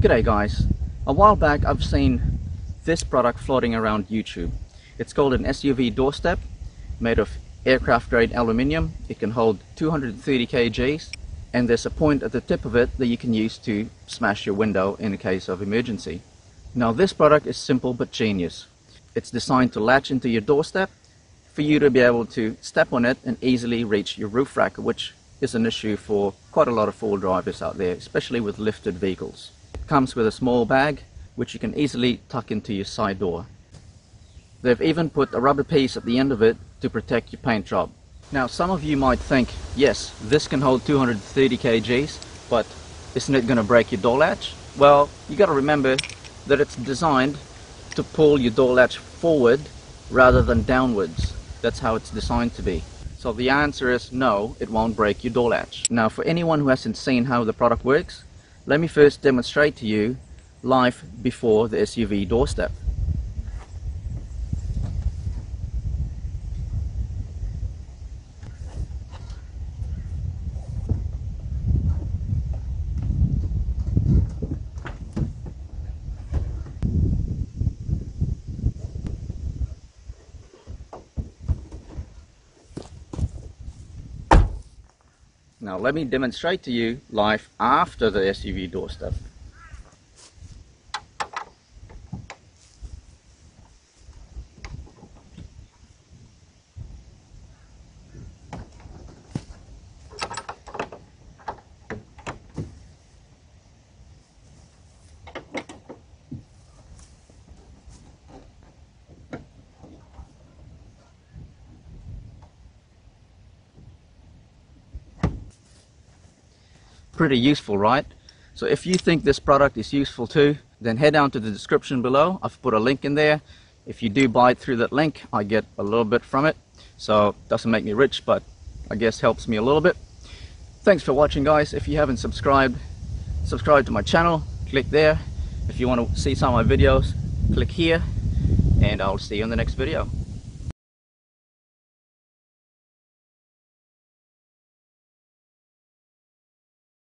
G'day guys. A while back I've seen this product floating around YouTube. It's called an SUV doorstep, made of aircraft grade aluminium. It can hold 230 kgs and there's a point at the tip of it that you can use to smash your window in case of emergency. Now this product is simple but genius. It's designed to latch into your doorstep for you to be able to step on it and easily reach your roof rack, which is an issue for quite a lot of four-wheel drivers out there, especially with lifted vehicles. It comes with a small bag which you can easily tuck into your side door. They've even put a rubber piece at the end of it to protect your paint job. Now some of you might think, yes, this can hold 230 kgs, but isn't it going to break your door latch? Well, you got to remember that it's designed to pull your door latch forward rather than downwards. That's how it's designed to be. So the answer is no, it won't break your door latch. Now for anyone who hasn't seen how the product works, let me first demonstrate to you life before the SUV doorstep. Now let me demonstrate to you life after the SUV doorstep. Pretty useful, right? So if you think this product is useful too, then head down to the description below. I've put a link in there. If you do buy it through that link, I get a little bit from it. So it doesn't make me rich, but I guess helps me a little bit. Thanks for watching, guys. If you haven't subscribed, subscribe to my channel. Click there. If you want to see some of my videos, click here. And I'll see you in the next video.